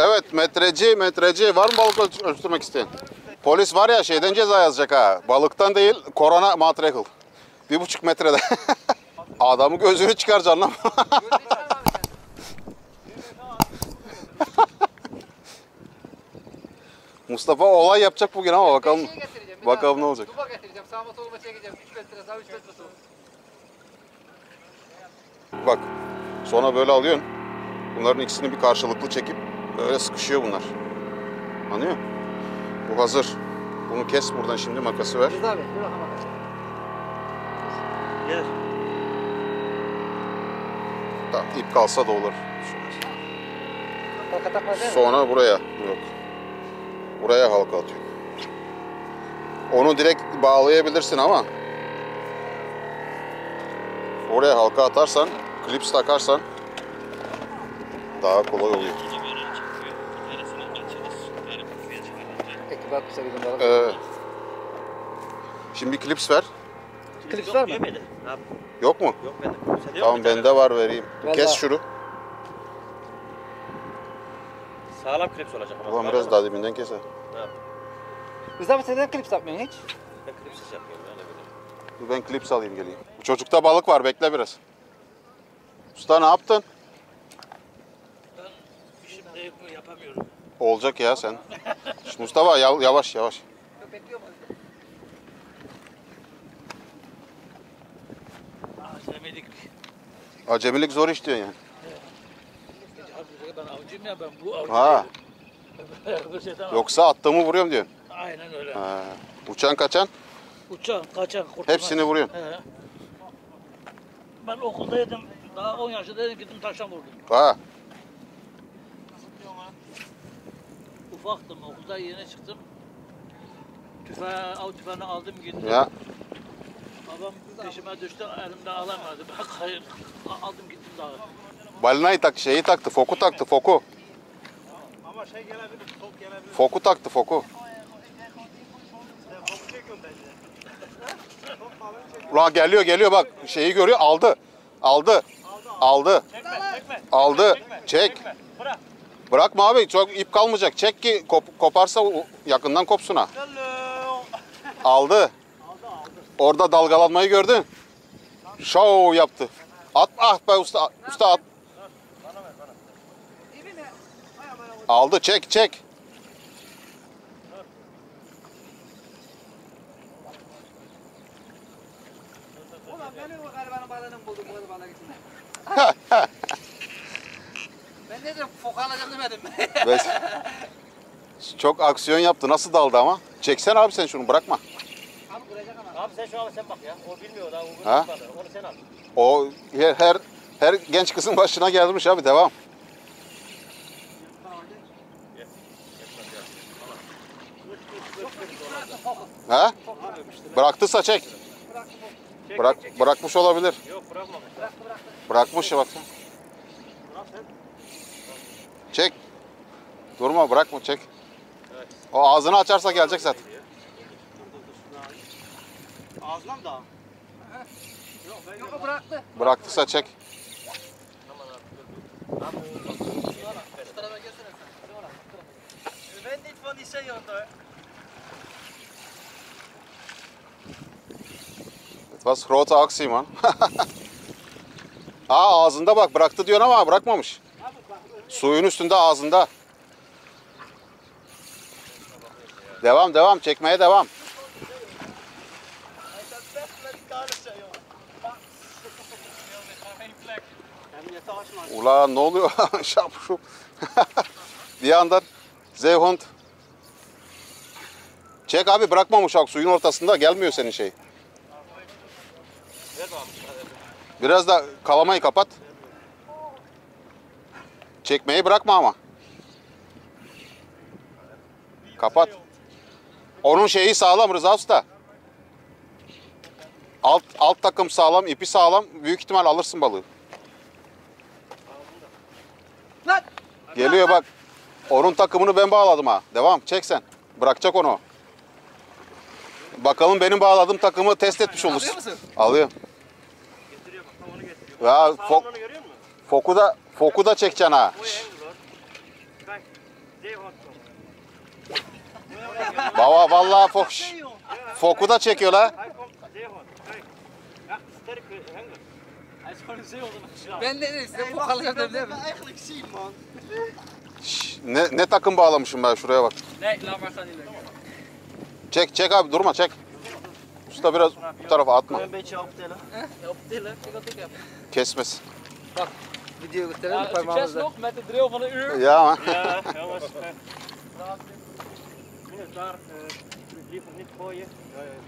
Evet, metreci. Var mı balık ölçtürmek isteyen? Polis var ya, şeyden ceza yazacak ha. Balıktan değil, korona matrikal. 1,5 metrede. Adamı gözünü çıkaracaksın lan. Mustafa olay yapacak bugün ama bakalım. Bakalım ne olacak. Duba getireceğim, sağma soluma çekeceğim. 3 metre sağ, 3 metre sol. Bak, sonra böyle alıyorsun. Bunların ikisini bir karşılıklı çekip böyle sıkışıyor bunlar. Anlıyor musun? Bu hazır. Bunu kes buradan şimdi, makası ver. Abi, gelir. Tamam, ip kalsa da olur. Sonra buraya. Yok. Buraya halka atıyor. Onu direkt bağlayabilirsin ama oraya halka atarsan, klips takarsan daha kolay oluyor. Şimdi bir klips ver. Klips var mı? Yok mu? Yok bende. Tamam, bende var, vereyim. Vallahi. Kes şunu. Sağlam klips olacak ama. Ulan biraz daha dibinden kes ha. Mustafa, sen neden klips yapmıyorsun hiç? Ben klipsiz yapıyorum yani böyle. Ben klips alayım geleyim. Bu çocukta balık var, bekle biraz. Usta ne yaptın? Ben şimdi yapamıyorum. Olacak ya sen. Mustafa yavaş yavaş. Bekliyorum. Acemilik. Acemilik zor iş diyorsun yani. Ben avcıyım ya, ben bu avcıyım. Ha. Yoksa attığımı vuruyorum diyorsun. Aynen öyle. Ha. Uçan kaçan? Uçan kaçan kurtulmaz. Hepsini vuruyorsun. He. Ben okuldaydım, daha 10 yaşındaydım, gittim taştan vurdum. Ha. Ufaktım, okulda yeni çıktım. Av tüfeğini aldım gittim. Ya. Babam peşime düştü, elimde alamadı. Ben kayıp aldım gittim dağa. Balinayı taktı, şeyi taktı, foku taktı, foku. Ama şey gelebilir, top gelebilir. Foku taktı, foku. Ulan geliyor bak, şeyi görüyor, aldı. Çekme. Aldı, çek. Bırak. Bırakma abi, çok ip kalmayacak, çek ki koparsa yakından kopsun ha. Aldı. Orada dalgalanmayı gördün. Şov yaptı. At, ah be usta, usta at. Aldı, çek. Ulan benim o garibanın balığını buldum, garibana gittim. Ben dedim, foka alacağım demedim. Çok aksiyon yaptı, nasıl daldı ama? Çeksen abi sen şunu, bırakma. Abi kuracak ama. Abi sen şu an sen bak ya, o bilmiyor daha, o ha? Onu sen al. O her genç kızın başına gelmiş abi, devam. Ha? Bıraktıysa çek. Bırakmış olabilir. Yok, bırakmamış. Bırakmış ya bak. Çek. Durma, bırakma, çek. O ağzını açarsa gelecek zaten. Ağzına mı daha? Yok, bıraktı. Bıraktıysa çek. Was große Achse man. Aa, ağzında bak, bıraktı diyorsun ama bırakmamış. Suyun üstünde, ağzında. Devam, çekmeye devam. Ulan ne oluyor? Şapşu. Bir yandan Zeyhunt. Çek abi, bırakmamış bak, suyun ortasında, gelmiyor senin şey. Biraz da kalamayı kapat. Çekmeyi bırakma ama. Kapat. Onun şeyi sağlam Rıza Usta. Alt takım sağlam, ipi sağlam. Büyük ihtimal alırsın balığı. Geliyor bak. Onun takımını ben bağladım ha. Devam, çek sen. Bırakacak onu. Bakalım benim bağladığım takımı test etmiş olursun. Alıyor musun? Alıyorum. Getiriyor bak, tam onu getiriyor. Ya, foku da çekeceksin ha. Baba vallahi foku da çekiyor la. Ben de size fok alacağım değil mi? Ne takım bağlamışım ben, şuraya bak. Çek abi, durma çek. Usta biraz bu tarafa atma. Kesmesin. Bak. Video gösterelim parmağımızı. Succes nog met de drill van een uur. Ja man. Ja, jongens. Daar liever niet gooien. Ja,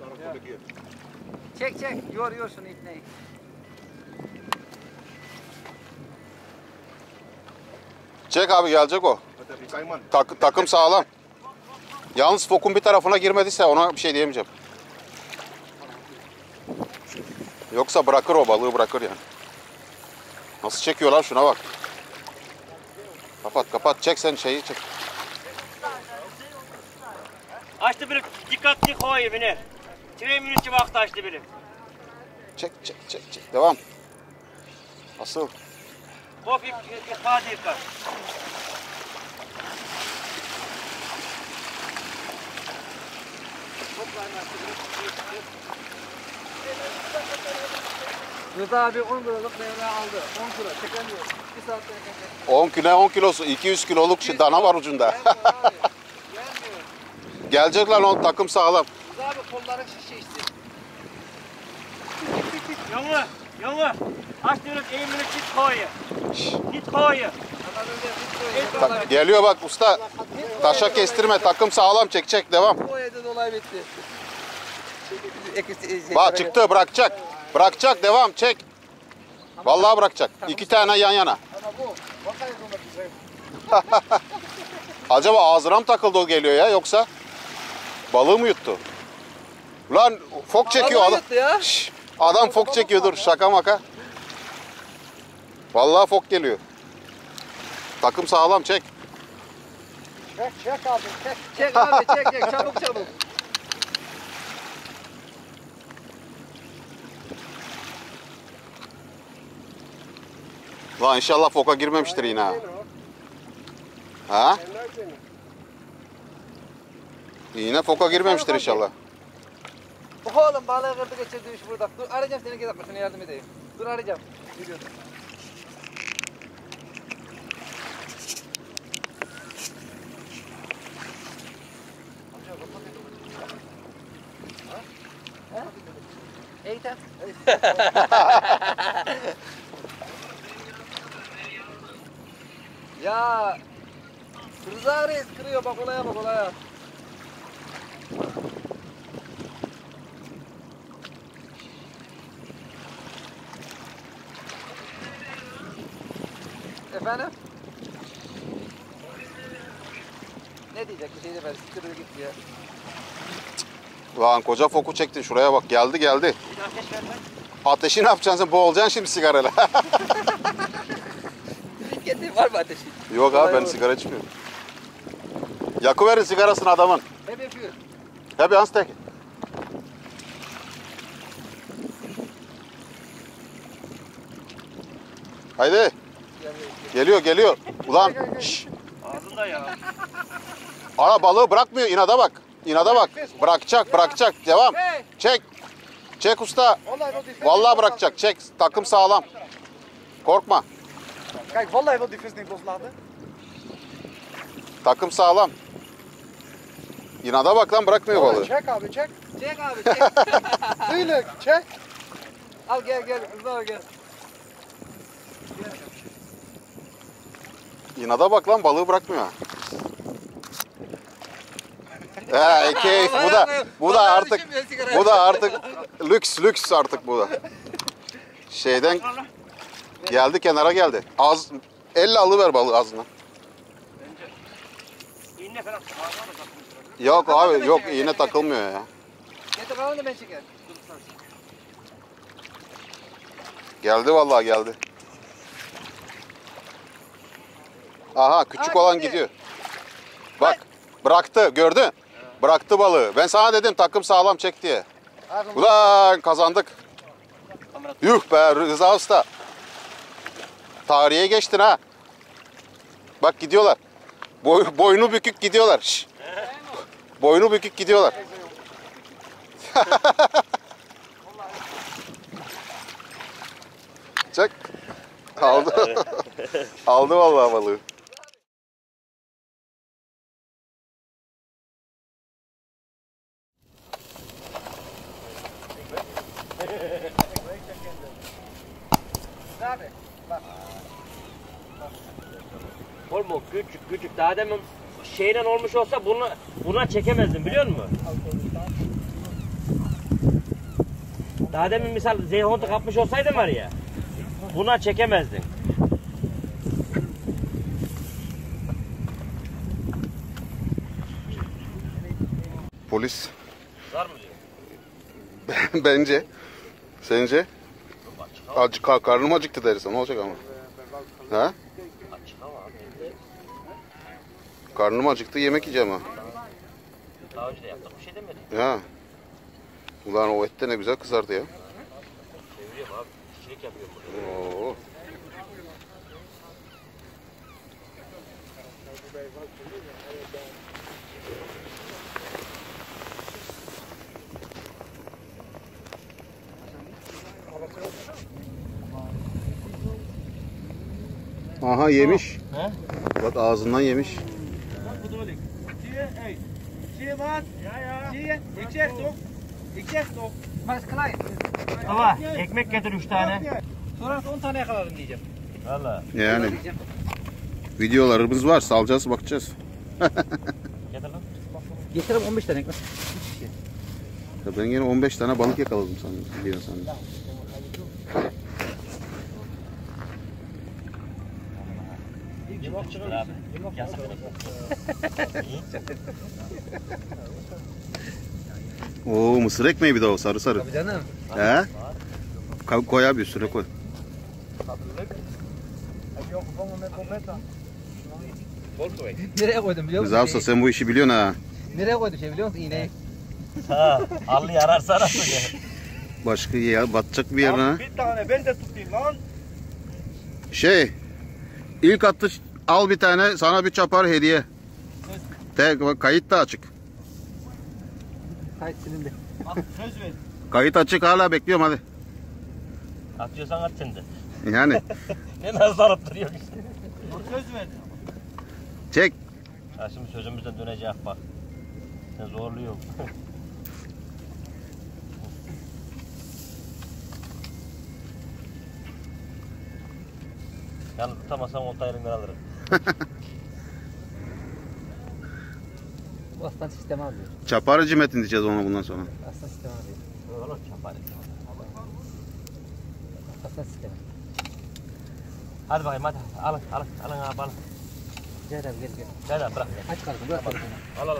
daarom voor de keer. Check. Jor zo niet, nee. Check abi, gelecek o. Takım sağlam. Yalnız fokun bir tarafına girmediyse ona bir şey diyemeyeceğim. Yoksa bırakır o, balığı bırakır yani. Nasıl çekiyor lan, şuna bak. Kapat, çek sen şeyi çek. Açtı birim, dikkatli koy beni. 3 minütçü vakti açtı birim. Çek, devam. Asıl. Kopip, hadi yıkar. Rıza abi 10 kiloluk meyve aldı. 10 kilo çekemiyor. 1 saat çekemiyor. 10 kilo, 10 kilosu 200 kiloluk dana var ucunda. Gelmiyor. Gelecek lan, o takım sağlam. Rıza abi kolların şişti. Yolu. Aç diyoruz, eğimini git koyu. Git koyu. Geliyor bak usta. Taşa kestirme, takım sağlam, çekecek, devam. Olay bitti. Bak çıktı, bırakacak. Bırakacak, devam, çek. Vallahi bırakacak. 2 tane yan yana. Acaba ağzına mı takıldı o, geliyor ya, yoksa balığı mı yuttu? Lan fok çekiyor adam. Adam fok çekiyor, dur şaka maka. Vallahi fok geliyor. Takım sağlam, çek. Çek abi, çek. Çek abi, çek, çabuk. Lan inşallah foka girmemiştir yine ha. Ha? Yine foka girmemiştir inşallah. Oğlum balığı kırdı geçirdi, iş burada. Dur arayacağım seni, gel sana yardım edeyim. Dur arayacağım. Gidiyorum. Eğitim. Ya Rıza Reis kırıyor, bak olaya bak olaya. Efendim? Ne diyecek, bir şey de ben sıkırdı gitti ya. Lan koca foku çektin, şuraya bak, geldi. Ateşi ne yapacaksın sen, boğulacaksın şimdi sigarayla. Var mı ateşi? Yok abi, ben sigara içmiyorum. Yakıverin sigarasını adamın. Hep yapıyor. Hep yalnız tek. Haydi. Geliyor. Ulan. Ağzında ya. Ana balığı bırakmıyor, inada bak. Bırakacak, devam. Çek usta. Vallahi bırakacak, çek. Takım sağlam. Korkma. Kijk, vallahi wil die vis niet loslaten. Takım sağlam. İnada bak lan, bırakmıyor balığı. Çek abi. Çek abi. Duyluk, çek. Al gel, kızlar gel. İnada bak lan, balığı bırakmıyor. Keyif bu da artık lüks artık bu da. Şeyden geldi, kenara geldi. Az elle alıver balığı ağzına. İğne falan. Yok abi, yok iğne takılmıyor ya. Geldi vallahi geldi. Aha küçük olan gidiyor. Bak bıraktı, gördün? Bıraktı balığı. Ben sana dedim takım sağlam çek diye. Ulan kazandık. Yuh be Rıza Usta. Tarihe geçtin ha. Bak gidiyorlar. Boynu bükük gidiyorlar. Boynu bükük gidiyorlar. Çak. Aldı. Aldı vallahi balığı. Abi bak. Oğlum küçük küçük daha demin şeyden olmuş olsa buna çekemezdim biliyor musun? Daha demin misal zeyhontu kapmış olsaydın var ya buna çekemezdin. Polis. Zar mı diyor? Bence. Sence? Karnım acıktı dersen ne olacak ama? Ha? Karnım acıktı yemek yiyeceğim ha. Daha önce de yaptık bir şey demedi. Ha. Ulan o et de ne güzel kızardı ya. Çeviriyorum abi. Çiçek yapıyorum burada. Oo. Aha yemiş. He? Bak ağzından yemiş. Baba ekmek getir 3 tane. Sonra 10 tane yakalarım diyeceğim. Valla. Yani. Videolarımız var, salacağız, bakacağız. Getir lan. Getirelim 15 tane ekmek. Ya ben yine 15 tane balık yakaladım sandım. Yılmak çıkar mısın? Yasak ekmek. Ooo mısır ekmeği bir daha o sarı sarı. Tabii canım. He? Koy abi üstüne koy. Nereye koydum biliyor musun? Zavsa sen bu işi biliyorsun ha. Nereye koydum şey biliyor musun? İğneyi. Ha, allı yararsa ararsın ya. Başka ya batacak bir yerine ha. Bir tane ben de tutayım lan. Şey. İlk attı al bir tane sana bir çapar hediye. Tek kayıt da açık. Kayıt silindi. Söz ver. Kayıt açık hala bekliyorum hadi. Atıyorsan at şimdi. Yani. Ne nazar attırıyor işte. Söz ver. Çek. Ha şimdi sözümüzden dönecek bak. Sen zorluyor. Yani tutamasam oltayı elinden alırım. Bu aslan sistemi alıyor. Çaparı cimet indireceğiz ona bundan sonra. Aslan sistemi alıyor. Olur çaparı. Aslan sistemi. Hadi bakayım hadi. Alın abi alın. Gel abi gel. Gel abi bırak. Aç kalsın bırak. Al.